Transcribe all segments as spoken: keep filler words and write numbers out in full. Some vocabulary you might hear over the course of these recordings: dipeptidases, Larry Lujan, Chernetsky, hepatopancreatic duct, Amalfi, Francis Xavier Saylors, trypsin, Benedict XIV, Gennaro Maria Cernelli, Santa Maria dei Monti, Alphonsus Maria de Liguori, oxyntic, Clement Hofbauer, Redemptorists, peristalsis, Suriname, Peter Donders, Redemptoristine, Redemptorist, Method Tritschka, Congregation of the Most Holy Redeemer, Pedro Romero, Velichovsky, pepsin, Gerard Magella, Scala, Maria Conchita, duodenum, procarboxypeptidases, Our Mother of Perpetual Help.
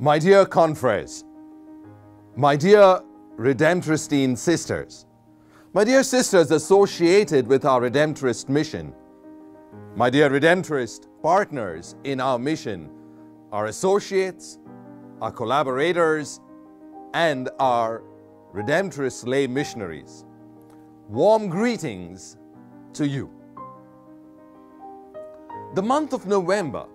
My dear confreres, my dear Redemptoristine sisters, my dear sisters associated with our Redemptorist mission, my dear Redemptorist partners in our mission, our associates, our collaborators, and our Redemptorist lay missionaries, warm greetings to you. The month of November,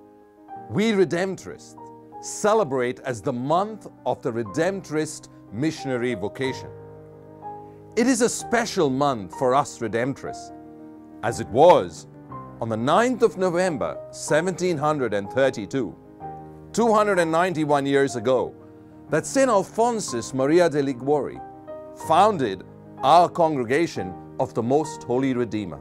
we Redemptorists celebrate as the month of the Redemptorist missionary vocation. It is a special month for us Redemptorists, as it was on the ninth of November, seventeen thirty-two, two hundred ninety-one years ago, that Saint Alphonsus Maria de Liguori founded our Congregation of the Most Holy Redeemer,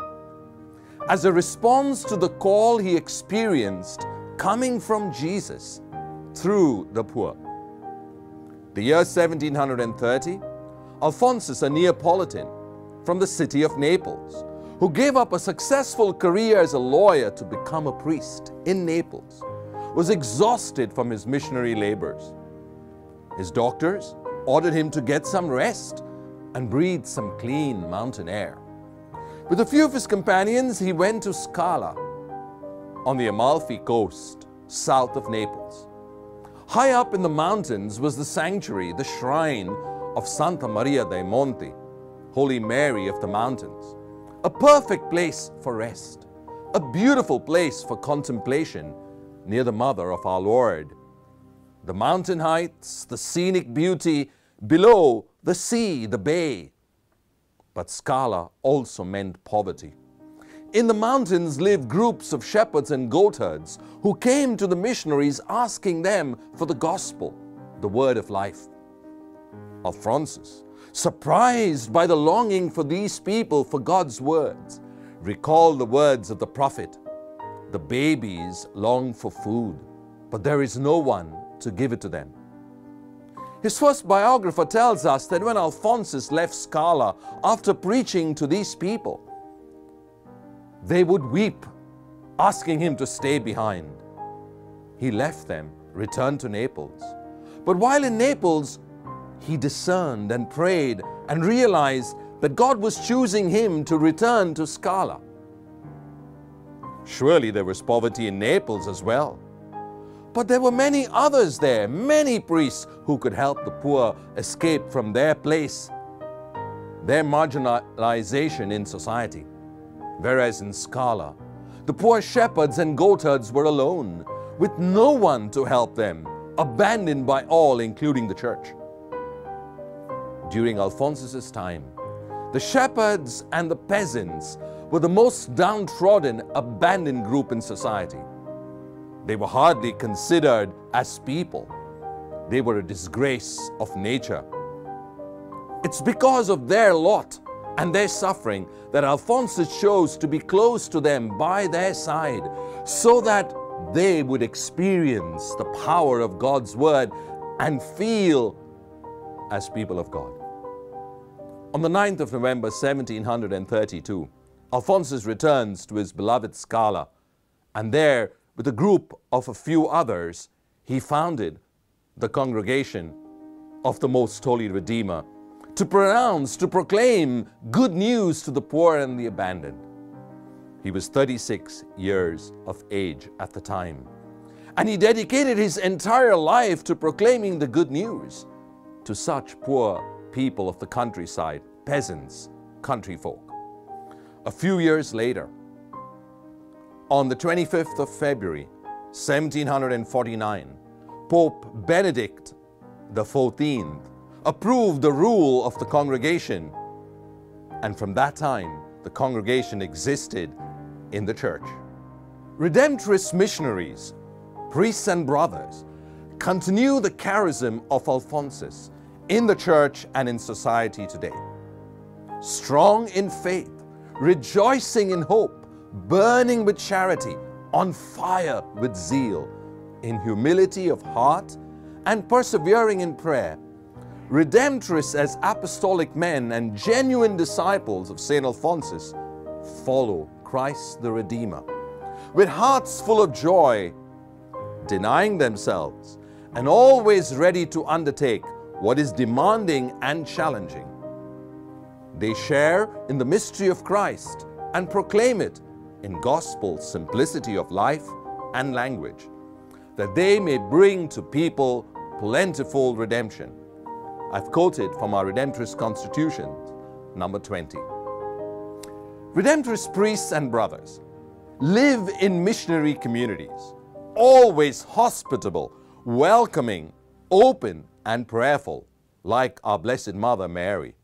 as a response to the call he experienced coming from Jesus through the poor. The year seventeen thirty, Alphonsus, a Neapolitan from the city of Naples, who gave up a successful career as a lawyer to become a priest in Naples, was exhausted from his missionary labors. His doctors ordered him to get some rest and breathe some clean mountain air. With a few of his companions, he went to Scala on the Amalfi coast, south of Naples. High up in the mountains was the sanctuary, the shrine of Santa Maria dei Monti, Holy Mary of the Mountains, a perfect place for rest, a beautiful place for contemplation near the mother of our Lord. The mountain heights, the scenic beauty, below the sea, the bay. But Scala also meant poverty. In the mountains lived groups of shepherds and goatherds who came to the missionaries asking them for the gospel, the word of life. Alphonsus, surprised by the longing for these people for God's words, recalled the words of the prophet, "The babies long for food, but there is no one to give it to them." His first biographer tells us that when Alphonsus left Scala after preaching to these people, they would weep, asking him to stay behind. He left them, returned to Naples. But while in Naples, he discerned and prayed and realized that God was choosing him to return to Scala. Surely there was poverty in Naples as well. But there were many others there, many priests who could help the poor escape from their place, their marginalization in society. Whereas in Scala, the poor shepherds and goatherds were alone, with no one to help them, abandoned by all, including the church. During Alphonsus' time, the shepherds and the peasants were the most downtrodden, abandoned group in society. They were hardly considered as people. They were a disgrace of nature. It's because of their lot and their suffering that Alphonsus chose to be close to them, by their side, so that they would experience the power of God's word and feel as people of God. On the ninth of November, seventeen thirty-two, Alphonsus returns to his beloved Scala, and there, with a group of a few others, he founded the Congregation of the Most Holy Redeemer to pronounce, to proclaim good news to the poor and the abandoned. He was thirty-six years of age at the time, and he dedicated his entire life to proclaiming the good news to such poor people of the countryside, peasants, country folk. A few years later, on the twenty-fifth of February, seventeen forty-nine, Pope Benedict the fourteenth approved the rule of the congregation, and from that time, the congregation existed in the church. Redemptorist missionaries, priests and brothers, continue the charism of Alphonsus in the church and in society today. Strong in faith, rejoicing in hope, burning with charity, on fire with zeal, in humility of heart and persevering in prayer, Redemptorists as apostolic men and genuine disciples of Saint Alphonsus follow Christ the Redeemer with hearts full of joy, denying themselves and always ready to undertake what is demanding and challenging. They share in the mystery of Christ and proclaim it in gospel simplicity of life and language, that they may bring to people plentiful redemption. I've quoted from our Redemptorist Constitution, number twenty. Redemptorist priests and brothers live in missionary communities, always hospitable, welcoming, open, and prayerful, like our Blessed Mother Mary.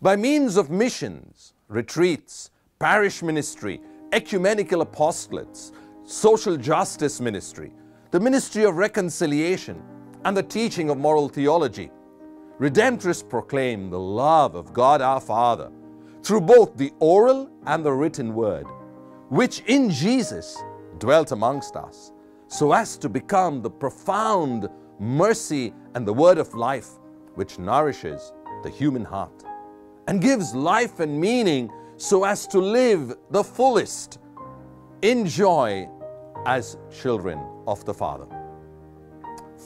By means of missions, retreats, parish ministry, ecumenical apostolates, social justice ministry, the ministry of reconciliation, and the teaching of moral theology, Redemptorists proclaim the love of God our Father through both the oral and the written word, which in Jesus dwelt amongst us, so as to become the profound mercy and the word of life which nourishes the human heart and gives life and meaning, so as to live the fullest in joy as children of the Father.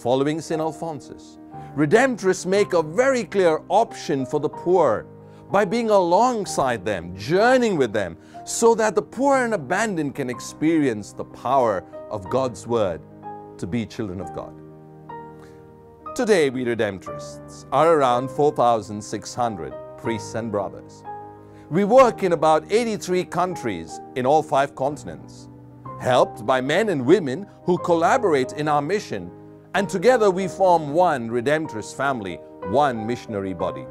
Following Saint Alphonsus, Redemptorists make a very clear option for the poor by being alongside them, journeying with them, so that the poor and abandoned can experience the power of God's Word to be children of God. Today, we Redemptorists are around four thousand six hundred priests and brothers. We work in about eighty-three countries in all five continents, helped by men and women who collaborate in our mission, and together we form one Redemptorist family, one missionary body.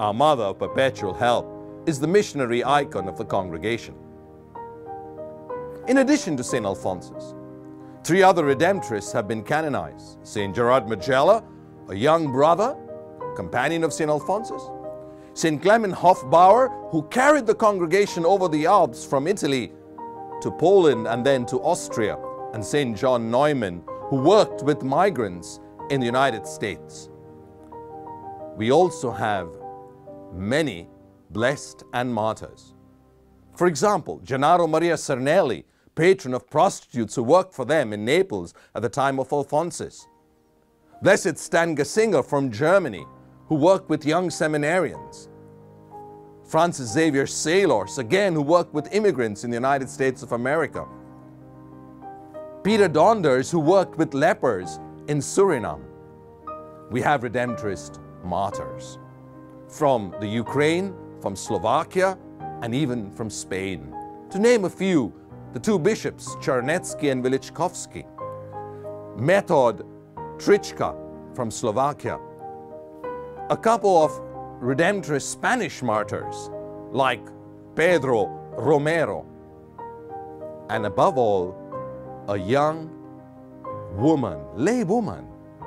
Our Mother of Perpetual Help is the missionary icon of the congregation. In addition to Saint Alphonsus, three other Redemptorists have been canonized: Saint Gerard Magella, a young brother, companion of Saint Alphonsus; Saint Clement Hofbauer, who carried the congregation over the Alps from Italy to Poland and then to Austria; and Saint John Neumann, who worked with migrants in the United States. We also have many blessed and martyrs. For example, Gennaro Maria Cernelli, patron of prostitutes who worked for them in Naples at the time of Alphonsus; Blessed Stan Gessinger from Germany, who worked with young seminarians; Francis Xavier Saylors, again, who worked with immigrants in the United States of America; Peter Donders, who worked with lepers in Suriname. We have Redemptorist martyrs from the Ukraine, from Slovakia, and even from Spain. To name a few, the two bishops, Chernetsky and Velichovsky; Method Tritschka from Slovakia; a couple of Redemptorist Spanish martyrs like Pedro Romero; and above all, a young woman, lay woman,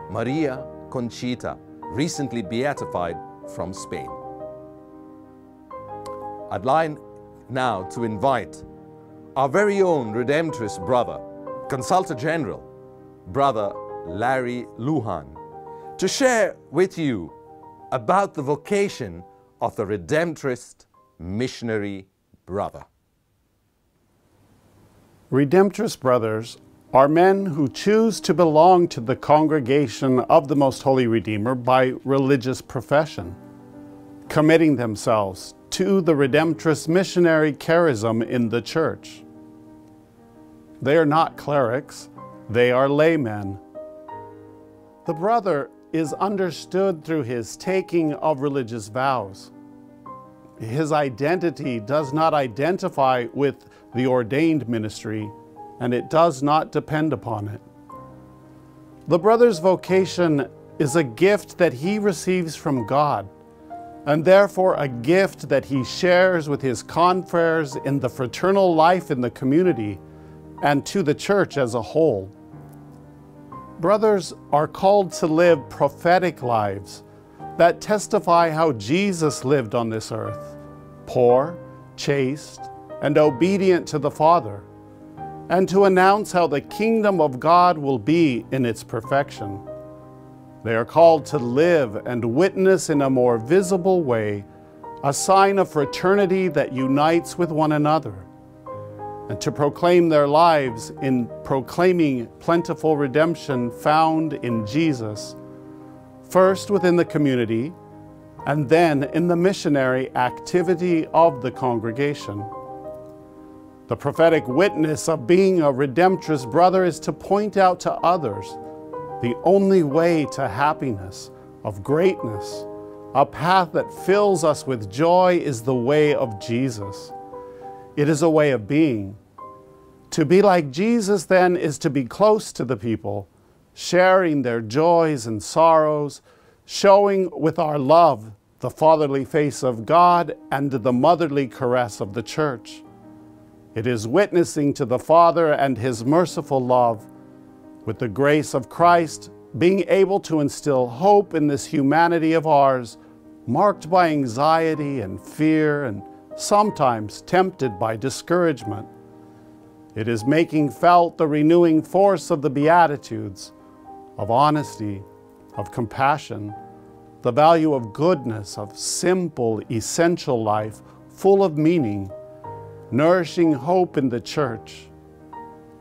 Maria Conchita, recently beatified from Spain. I'd like now to invite our very own Redemptorist brother, Consultor General, Brother Larry Lujan, to share with you about the vocation of the Redemptorist missionary brother. Redemptorist brothers are men who choose to belong to the Congregation of the Most Holy Redeemer by religious profession, committing themselves to the Redemptorist missionary charism in the Church. They are not clerics, they are laymen. The brother is understood through his taking of religious vows. His identity does not identify with the ordained ministry, and it does not depend upon it. The brother's vocation is a gift that he receives from God, and therefore a gift that he shares with his confreres in the fraternal life in the community and to the Church as a whole. Brothers are called to live prophetic lives that testify how Jesus lived on this earth, poor, chaste, and obedient to the Father, and to announce how the kingdom of God will be in its perfection. They are called to live and witness in a more visible way, a sign of fraternity that unites with one another, and to proclaim their lives in proclaiming plentiful redemption found in Jesus, first within the community, and then in the missionary activity of the congregation. The prophetic witness of being a redemptress brother is to point out to others the only way to happiness, of greatness. A path that fills us with joy is the way of Jesus. It is a way of being. To be like Jesus, then, is to be close to the people, sharing their joys and sorrows, showing with our love the fatherly face of God and the motherly caress of the church. It is witnessing to the Father and His merciful love, with the grace of Christ being able to instill hope in this humanity of ours, marked by anxiety and fear and sometimes tempted by discouragement. It is making felt the renewing force of the Beatitudes, of honesty, of compassion, the value of goodness, of simple, essential life, full of meaning, nourishing hope in the church.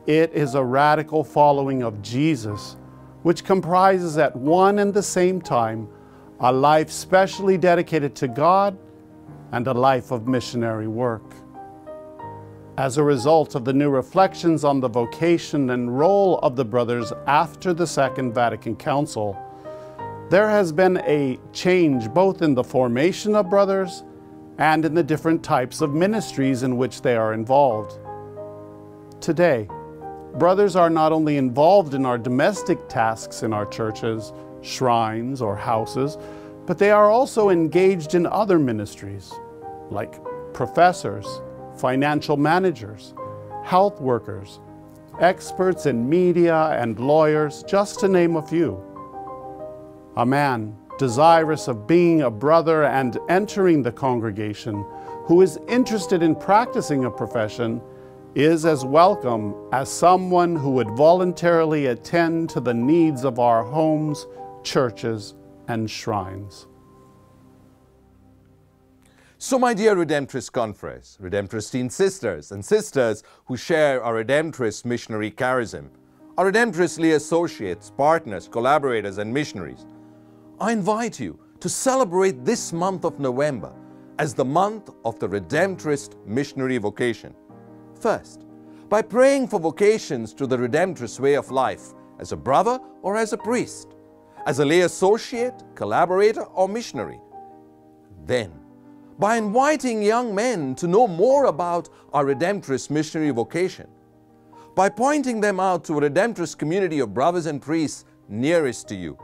It is a radical following of Jesus, which comprises at one and the same time a life specially dedicated to God and a life of missionary work. As a result of the new reflections on the vocation and role of the brothers after the Second Vatican Council, there has been a change both in the formation of brothers and in the different types of ministries in which they are involved. Today, brothers are not only involved in our domestic tasks in our churches, shrines, or houses, but they are also engaged in other ministries, like professors, financial managers, health workers, experts in media and lawyers, just to name a few. A man desirous of being a brother and entering the congregation, who is interested in practicing a profession, is as welcome as someone who would voluntarily attend to the needs of our homes, churches, and shrines. So, my dear Redemptorist confreres, Redemptoristine sisters and sisters who share our Redemptorist missionary charism, our Redemptoristly associates, partners, collaborators, and missionaries, I invite you to celebrate this month of November as the month of the Redemptorist missionary vocation. First, by praying for vocations to the Redemptorist way of life as a brother or as a priest, as a lay associate, collaborator, or missionary. Then, by inviting young men to know more about our Redemptorist missionary vocation, by pointing them out to a Redemptorist community of brothers and priests nearest to you,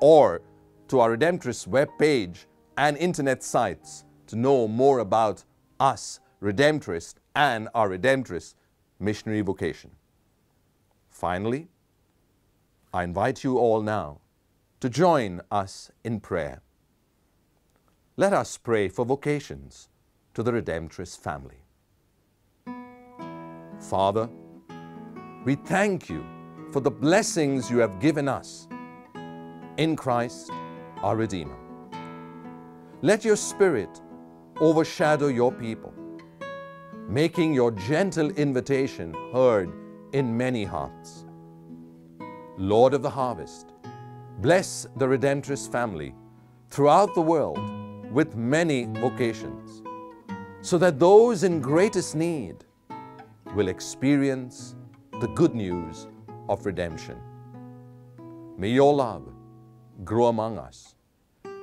or to our Redemptorist webpage and internet sites to know more about us, Redemptorists, and our Redemptorist missionary vocation. Finally, I invite you all now to join us in prayer. Let us pray for vocations to the Redemptorist family. Father, we thank you for the blessings you have given us in Christ, our Redeemer. Let your Spirit overshadow your people, making your gentle invitation heard in many hearts. Lord of the harvest, bless the Redemptorist family throughout the world with many vocations, so that those in greatest need will experience the good news of redemption. May your love grow among us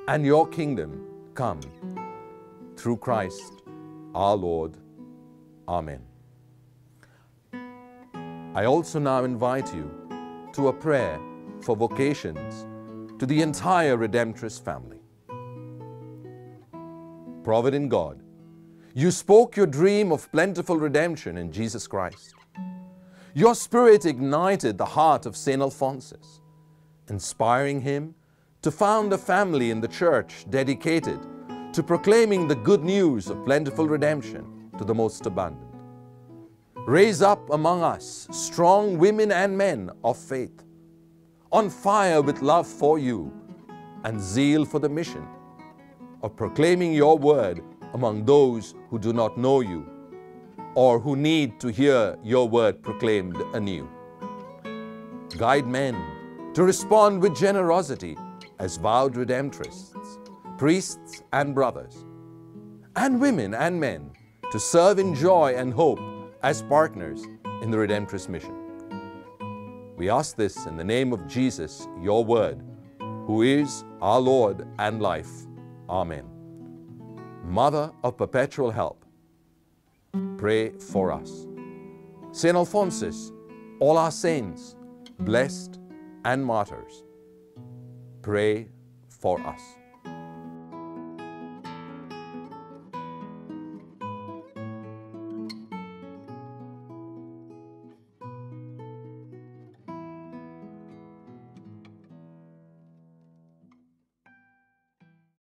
and your kingdom come through Christ our Lord. Amen. I also now invite you to a prayer for vocations to the entire Redemptorist family. Provident God, you spoke your dream of plentiful redemption in Jesus Christ. Your Spirit ignited the heart of Saint Alphonsus, inspiring him to found a family in the church dedicated to proclaiming the good news of plentiful redemption to the most abundant. Raise up among us strong women and men of faith, on fire with love for you and zeal for the mission of proclaiming your word among those who do not know you or who need to hear your word proclaimed anew. Guide men to respond with generosity as vowed redemptorists, priests and brothers, and women and men to serve in joy and hope as partners in the Redemptorist mission. We ask this in the name of Jesus, your word, who is our Lord and life. Amen. Mother of perpetual help, pray for us. Saint Alphonsus, all our saints, blessed and martyrs, pray for us.